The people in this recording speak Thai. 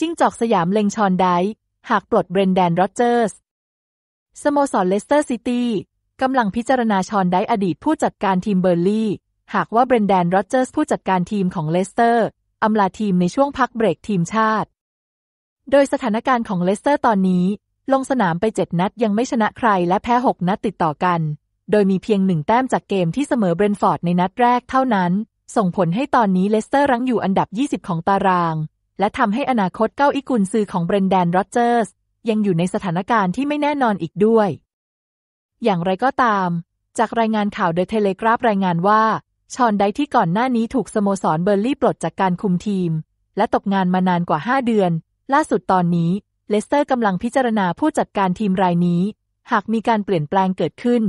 จิ้งจอกสยามเล็งชอนไดซ์หากปลดเบรนแดนโรเจอร์สสโมสรเลสเตอร์ซิตี้กำลังพิจารณาชอนไดซ์อดีตผู้จัดการทีมเบอร์ลี่หากว่าเบรนแดนโรเจอร์สผู้จัดการทีมของเลสเตอร์อำลาทีมในช่วงพักเบรกทีมชาติโดยสถานการณ์ของเลสเตอร์ตอนนี้ลงสนามไป7 นัดยังไม่ชนะใครและแพ้6 นัดติดต่อกันโดยมีเพียง1 แต้มจากเกมที่เสมอเบรนฟอร์ดในนัดแรกเท่านั้นส่งผลให้ตอนนี้เลสเตอร์รั้งอยู่อันดับ20ของตารางและทำให้อนาคตเก้าอี้กุนซือของเบรนแดนโรเจอร์สยังอยู่ในสถานการณ์ที่ไม่แน่นอนอีกด้วยอย่างไรก็ตามจากรายงานข่าวเดอะเทเลกราฟรายงานว่าชอนไดซ์ที่ก่อนหน้านี้ถูกสโมสรเบอร์ลี่ปลดจากการคุมทีมและตกงานมานานกว่า5 เดือนล่าสุดตอนนี้เลสเตอร์กำลังพิจารณาผู้จัดการทีมรายนี้หากมีการเปลี่ยนแปลงเกิดขึ้น